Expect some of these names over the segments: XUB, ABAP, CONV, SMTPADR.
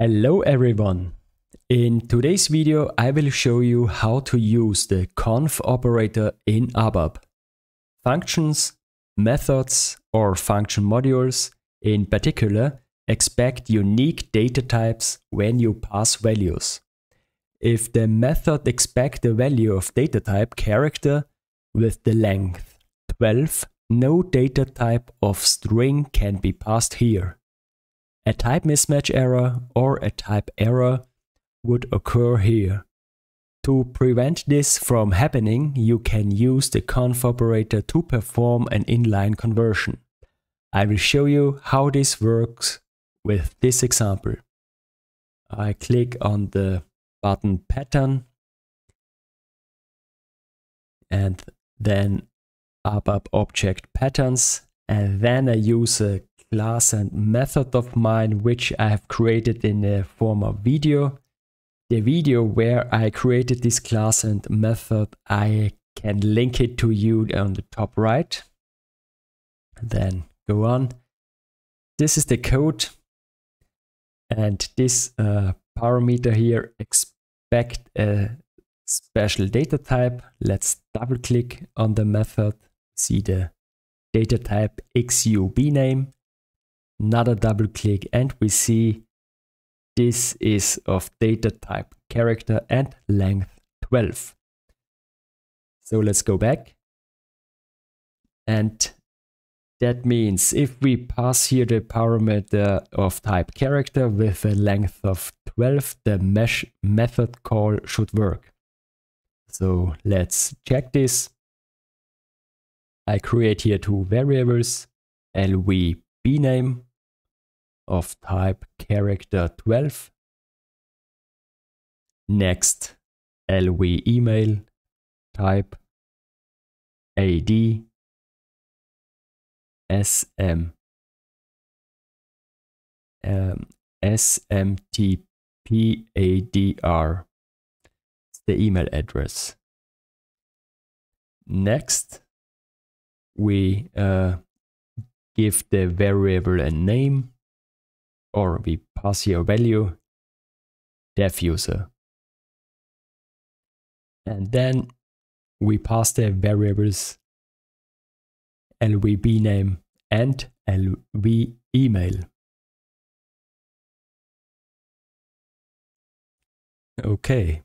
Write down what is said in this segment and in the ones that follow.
Hello everyone! In today's video I will show you how to use the CONV operator in ABAP. Functions, methods or function modules in particular expect unique data types when you pass values. If the method expects the value of data type character with the length 12, no data type of string can be passed here. A type mismatch error or a type error would occur here. To prevent this from happening, you can use the CONV operator to perform an inline conversion. I will show you how this works with this example. I click on the button pattern and then ABAP object patterns, and then I use a class and method of mine which I have created in a former video. The video where I created this class and method, I can link it to you on the top right. Then go on. This is the code, and this parameter here expect a special data type. Let's double click on the method, see the data type XUB name. Another double click and we see this is of data type character and length 12. So let's go back. And that means if we pass here the parameter of type character with a length of 12, the mesh method call should work. So let's check this. I create here two variables, LVB name of type character 12, next LV email type AD SMTPADR, it's the email address. Next we give the variable a name, or we pass here a value, def user. And then we pass the variables LVB name and LV email. Okay.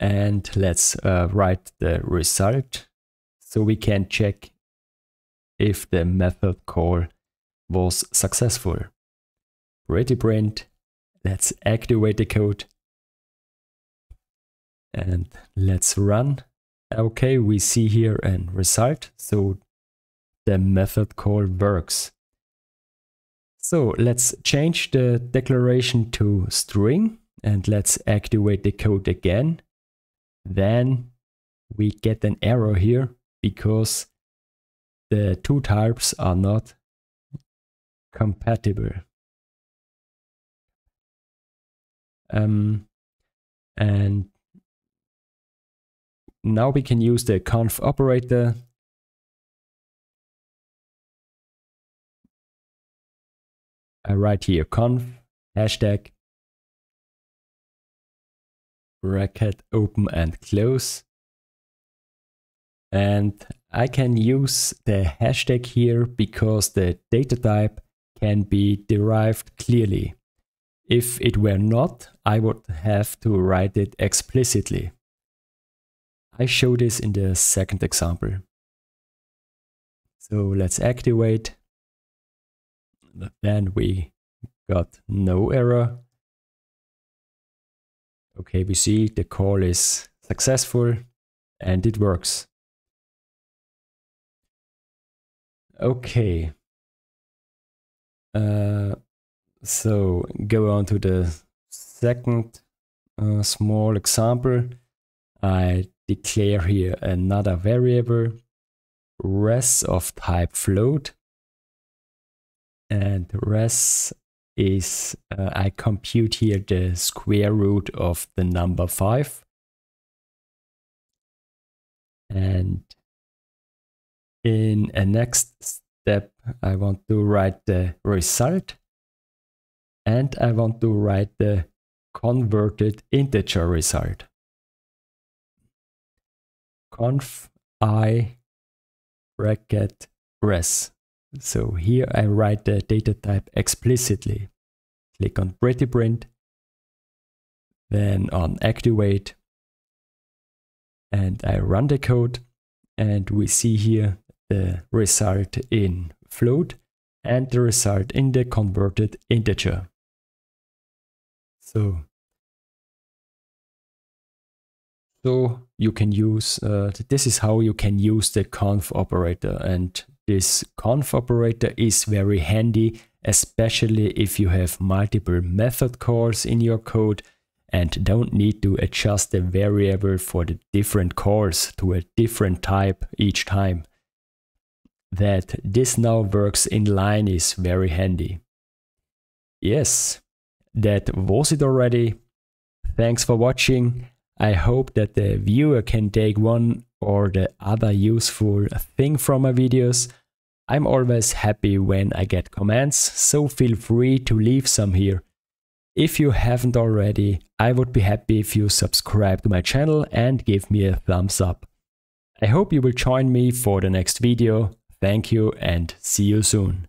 And let's write the result so we can check if the method call was successful. Pretty print. Let's activate the code and let's run. Okay, we see here a result, so the method call works. So let's change the declaration to string and let's activate the code again. Then we get an error here because the two types are not compatible. And now we can use the CONV operator right here, CONV hashtag bracket open and close. And I can use the hashtag here because the data type can be derived clearly. If it were not, I would have to write it explicitly. I show this in the second example. So let's activate. Then we got no error. Okay, we see the call is successful and it works. Okay, so go on to the second small example. I declare here another variable, res of type float, and res is I compute here the square root of the number 5, and in a next step, I want to write the result, and I want to write the converted integer result. Conf I bracket res. So here I write the data type explicitly. Click on Pretty Print, then on Activate, and I run the code, and we see here the result in float and the result in the converted integer. So you can use, this is how you can use the conf operator, and this conf operator is very handy, especially if you have multiple method calls in your code and don't need to adjust the variable for the different calls to a different type each time. That this now works in line is very handy. Yes, that was it already. Thanks for watching. I hope that the viewer can take one or the other useful thing from my videos. I'm always happy when I get comments, so feel free to leave some here. If you haven't already, I would be happy if you subscribe to my channel and give me a thumbs up. I hope you will join me for the next video. Thank you and see you soon.